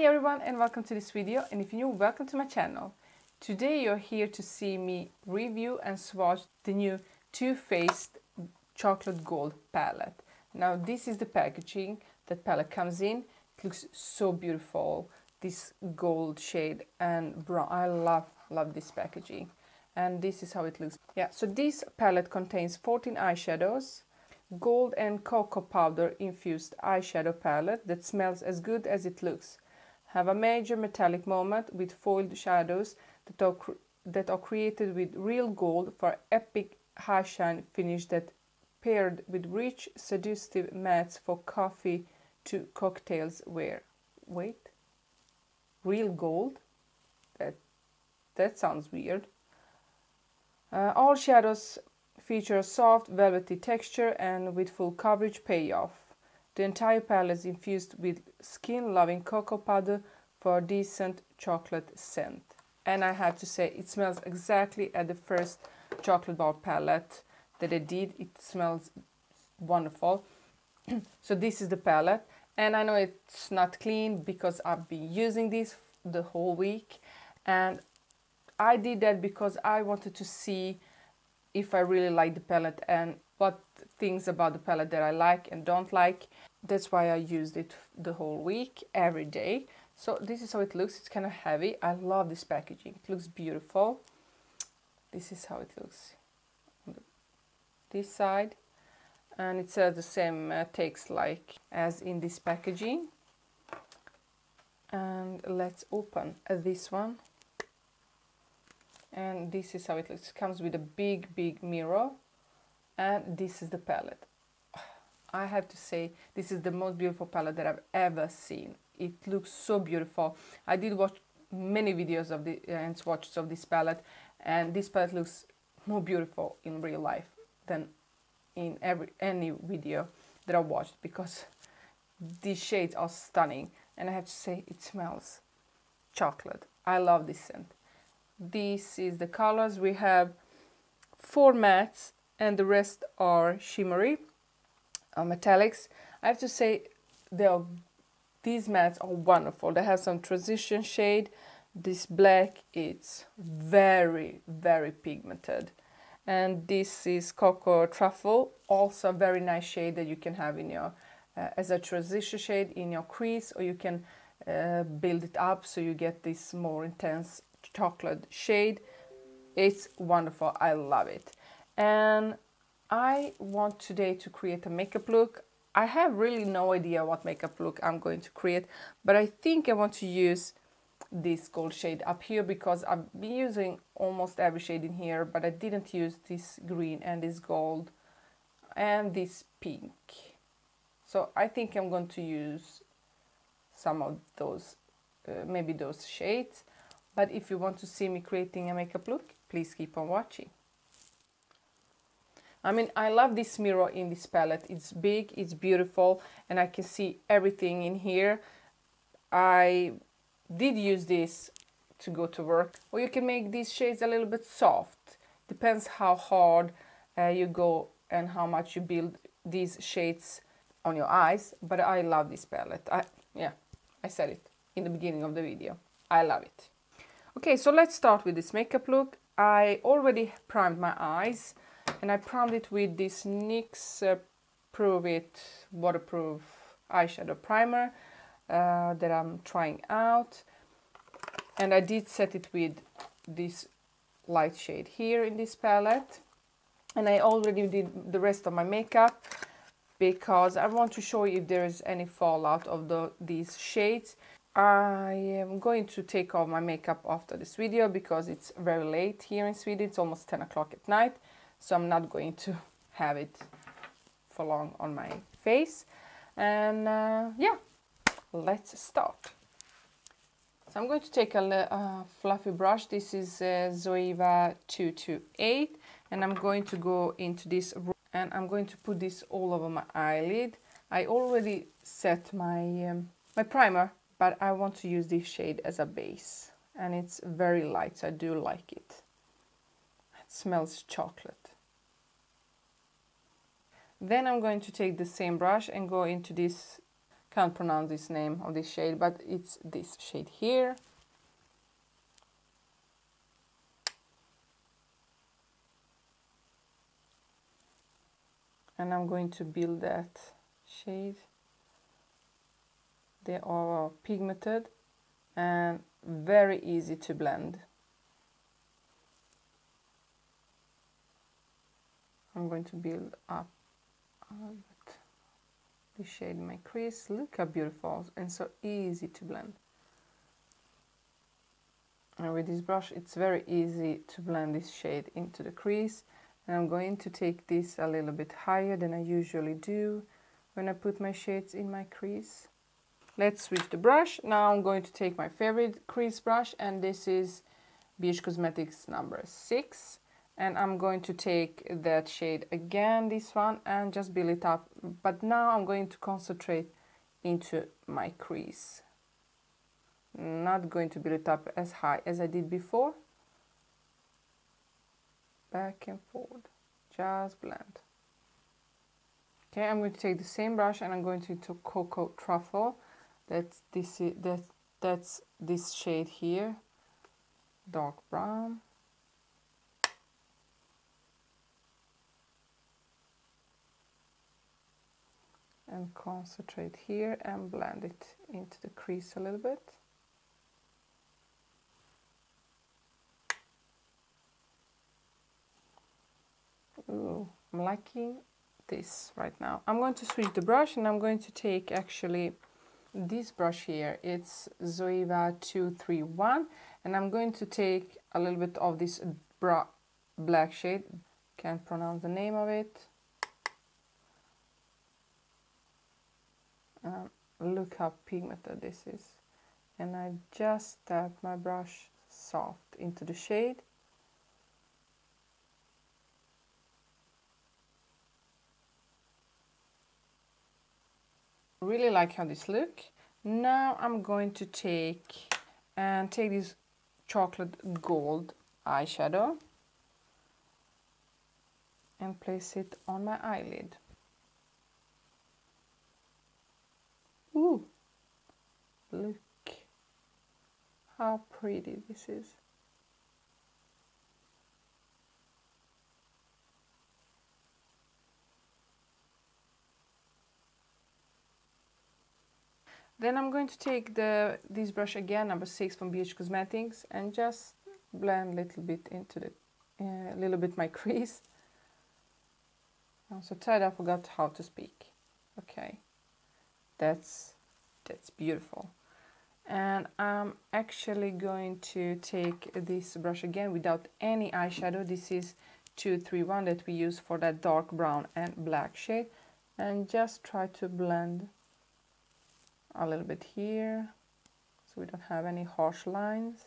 Hi everyone and welcome to this video, and if you're new, welcome to my channel. Today you're here to see me review and swatch the new Too Faced Chocolate Gold Palette. Now this is the packaging that palette comes in. It looks so beautiful, this gold shade and brown. I love this packaging. And this is how it looks. Yeah, so this palette contains 14 eyeshadows. Gold and cocoa powder infused eyeshadow palette that smells as good as it looks. Have a major metallic moment with foiled shadows that are created with real gold for epic high shine finish that paired with rich seductive mattes for coffee to cocktails wear. Wait, real gold? That sounds weird. All shadows feature a soft velvety texture and with full coverage payoff. The entire palette is infused with skin-loving cocoa powder for a decent chocolate scent. And I have to say, it smells exactly as the first chocolate bar palette that I did. It smells wonderful. So this is the palette, and I know it's not clean because I've been using this the whole week, and I did that because I wanted to see if I really like the palette and what things about the palette that I like and don't like. That's why I used it the whole week, every day. So this is how it looks. It's kind of heavy. I love this packaging. It looks beautiful. This is how it looks on this side, and it says the same text like as in this packaging. And let's open this one. And this is how it looks. It comes with a big mirror, and this is the palette. I have to say, this is the most beautiful palette that I've ever seen. It looks so beautiful. I did watch many videos of the and swatches of this palette, and this palette looks more beautiful in real life than in any video that I watched, because these shades are stunning. And I have to say, it smells chocolate. I love this scent. This is the colors. We have 4 mattes and the rest are shimmery metallics. I have to say, these mattes are wonderful. They have some transition shade. This black, it's very pigmented, and this is Cocoa Truffle, also a very nice shade that you can have in your as a transition shade in your crease, or you can build it up so you get this more intense chocolate shade. It's wonderful. I love it. And I want today to create a makeup look. I have really no idea what makeup look I'm going to create, but I think I want to use this gold shade up here because I've been using almost every shade in here, but I didn't use this green and this gold and this pink. So I think I'm going to use some of those, maybe those shades. But if you want to see me creating a makeup look, please keep on watching. I mean, I love this mirror in this palette. It's big, it's beautiful, and I can see everything in here. I did use this to go to work. Or you can make these shades a little bit soft. Depends how hard you go and how much you build these shades on your eyes. But I love this palette. I said it in the beginning of the video. I love it. Okay, so let's start with this makeup look. I already primed my eyes, and I primed it with this NYX Prove It Waterproof Eyeshadow Primer that I'm trying out. And I did set it with this light shade here in this palette. And I already did the rest of my makeup because I want to show you if there is any fallout of these shades. I am going to take off my makeup after this video because it's very late here in Sweden. It's almost 10 o'clock at night, so I'm not going to have it for long on my face. And yeah, let's start. So I'm going to take a fluffy brush. This is Zoeva 228, and I'm going to go into this and I'm going to put this all over my eyelid. I already set my my primer, but I want to use this shade as a base, and it's very light, so I do like it. It smells chocolate. Then I'm going to take the same brush and go into this can't pronounce this name of this shade, but it's this shade here. And I'm going to build that shade. They are pigmented and very easy to blend. I'm going to build up the shade in my crease. Look how beautiful and so easy to blend. And with this brush, it's very easy to blend this shade into the crease. And I'm going to take this a little bit higher than I usually do when I put my shades in my crease. Let's switch the brush. Now I'm going to take my favorite crease brush, and this is BH Cosmetics number 6. And I'm going to take that shade again, this one, and just build it up. But now I'm going to concentrate into my crease. Not going to build it up as high as I did before. Back and forward, just blend. Okay, I'm going to take the same brush and I'm going to take Cocoa Truffle. That's this shade here, dark brown. And concentrate here and blend it into the crease a little bit. Ooh, I'm liking this right now. I'm going to switch the brush and I'm going to take actually this brush here. It's Zoeva 231, and I'm going to take a little bit of this black shade. Can't pronounce the name of it. Look how pigmented this is. And I just tap my brush soft into the shade. Really like how this look. Now I'm going to take this chocolate gold eyeshadow and place it on my eyelid. Ooh, look how pretty this is. Then I'm going to take this brush again, number 6 from BH Cosmetics, and just blend a little bit into the my crease. I'm so tired I forgot how to speak. Okay, that's beautiful. And I'm actually going to take this brush again without any eyeshadow. This is 231 that we use for that dark brown and black shade, and just try to blend a little bit here, so we don't have any harsh lines.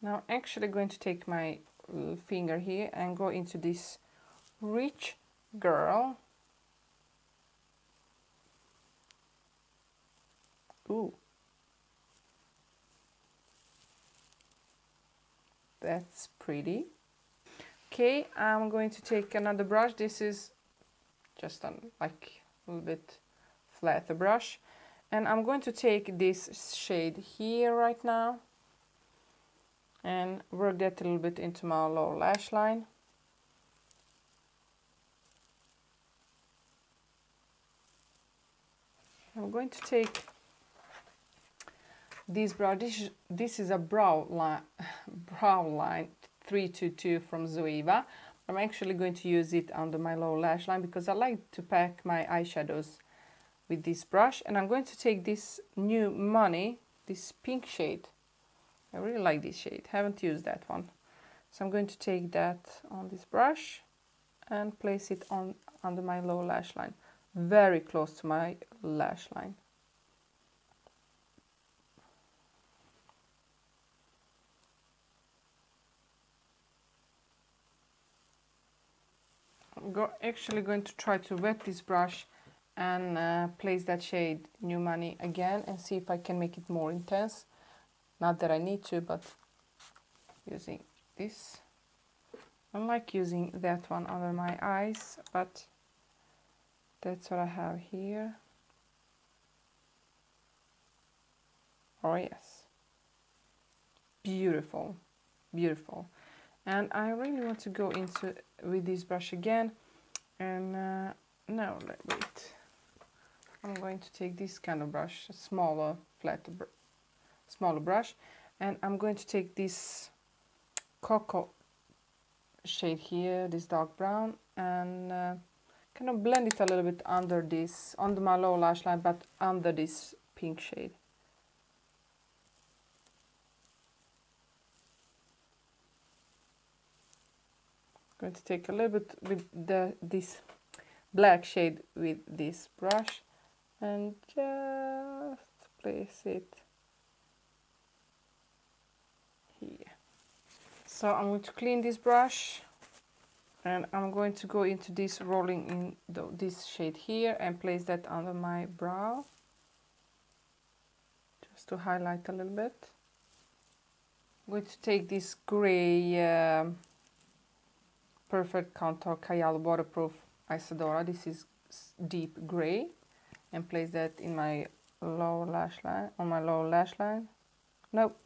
Now I'm actually going to take my finger here and go into this Rich Girl. Ooh, that's pretty. Okay, I'm going to take another brush. This is just like a little bit flatter brush, and I'm going to take this shade here right now and work that a little bit into my lower lash line. I'm going to take this brow. This is a brow line, brow line 322 from Zoeva. I'm actually going to use it under my lower lash line because I like to pack my eyeshadows with this brush. And I'm going to take this New Money, this pink shade. I really like this shade, haven't used that one. So I'm going to take that on this brush and place it on under my lower lash line, very close to my lash line. I'm actually going to try to wet this brush and place that shade New Money again and see if I can make it more intense. Not that I need to, but using this. I like using that one under my eyes, but That's what I have here. Oh yes, beautiful, beautiful. And I really want to go into with this brush again. And no, wait. I'm going to take this kind of brush, a smaller, smaller brush, and I'm going to take this cocoa shade here, this dark brown, and kind of blend it a little bit under this, under my lower lash line, but under this pink shade. I'm going to take a little bit with this black shade with this brush and just place it here. So I'm going to clean this brush and I'm going to go into this rolling in this shade here and place that under my brow just to highlight a little bit. I'm going to take this gray Perfect Contour Cayal Waterproof Isadora, this is deep gray, and place that in my lower lash line, on my lower lash line. Nope,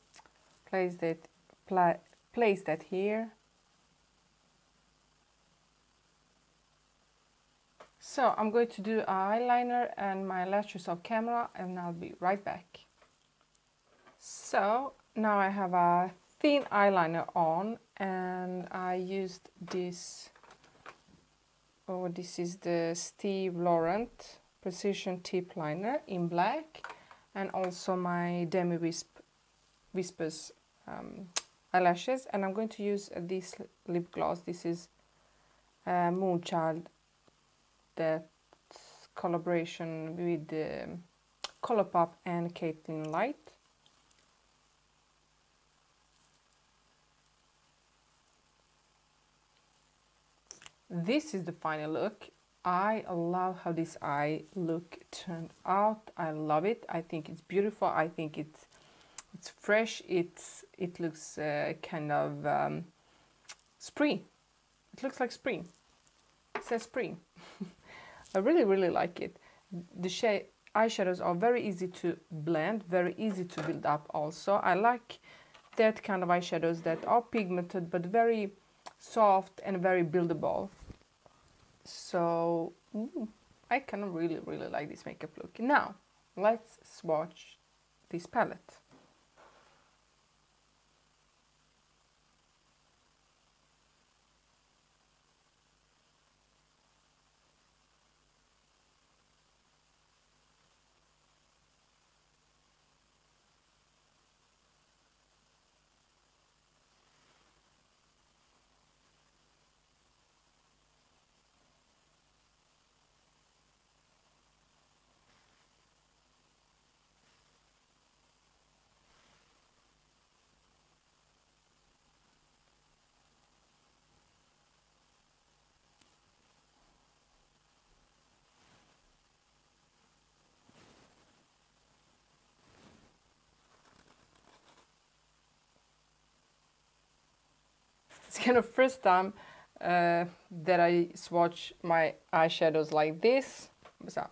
place that here. So I'm going to do eyeliner and my lashes off camera, and I'll be right back. So now I have a thin eyeliner on, and I used this, oh, this is the Steve Laurent Precision Tip Liner in black, and also my Demi Whispers eyelashes, and I'm going to use this lip gloss. This is Moonchild, that collaboration with Colourpop and Caitlyn Light. This is the final look. I love how this eye look turned out. I love it. I think it's beautiful. I think it's fresh. It looks kind of spring. It looks like spring. It says spring. I really like it. The eyeshadows are very easy to blend, very easy to build up also. I like that kind of eyeshadows that are pigmented but very soft and very buildable. So I kind of really like this makeup look. Now let's swatch this palette. It's kind of first time that I swatch my eyeshadows like this, so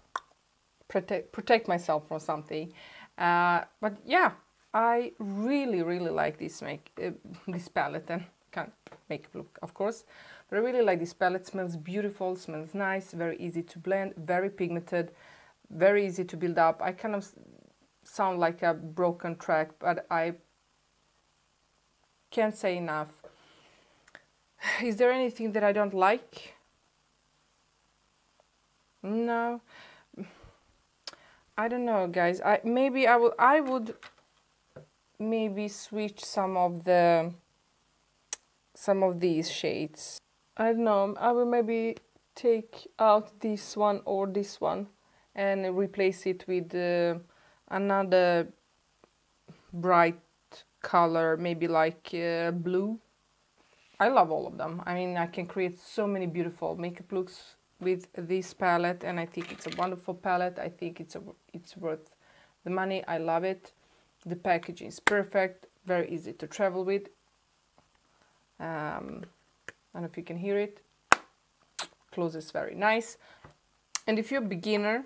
protect myself from something. But yeah, I really like this this palette, and can't makeup look, of course. But I really like this palette. Smells beautiful, smells nice, very easy to blend, very pigmented, very easy to build up. I kind of sound like a broken track, but I can't say enough. Is there anything that I don't like? No, I don't know, guys. I would maybe switch some of these shades. I don't know. I will maybe take out this one or this one and replace it with another bright color, maybe like blue. I love all of them. I mean, I can create so many beautiful makeup looks with this palette, and I think it's a wonderful palette. I think it's worth the money. I love it. The packaging is perfect, very easy to travel with. I don't know if you can hear it. Closes very nice. And if you're a beginner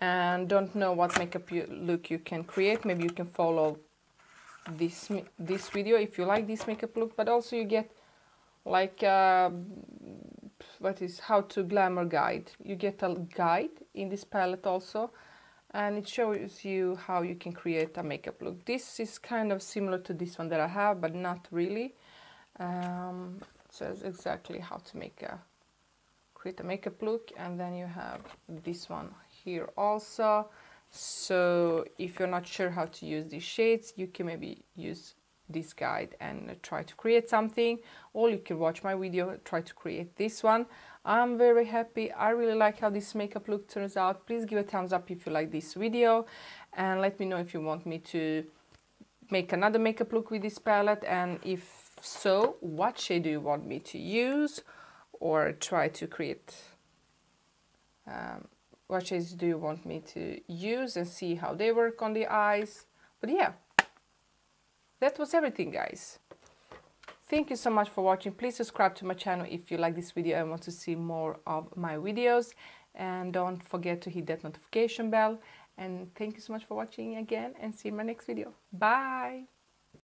and don't know what makeup look you can create, maybe you can follow this video if you like this makeup look, but also you get like what is how to glamour guide. You get a guide in this palette also, and it shows you how you can create a makeup look. This is kind of similar to this one that I have, but not really. It says exactly how to make create a makeup look, and then you have this one here also. So if you're not sure how to use these shades, you can maybe use this guide and try to create something, or you can watch my video, try to create this one. I'm very happy. I really like how this makeup look turns out. Please give a thumbs up if you like this video, and let me know if you want me to make another makeup look with this palette, and if so, what shade do you want me to use or try to create. What shades do you want me to use and see how they work on the eyes. But yeah, that was everything, guys. Thank you so much for watching. Please subscribe to my channel if you like this video and want to see more of my videos, and don't forget to hit that notification bell. And thank you so much for watching again, and see you in my next video. Bye.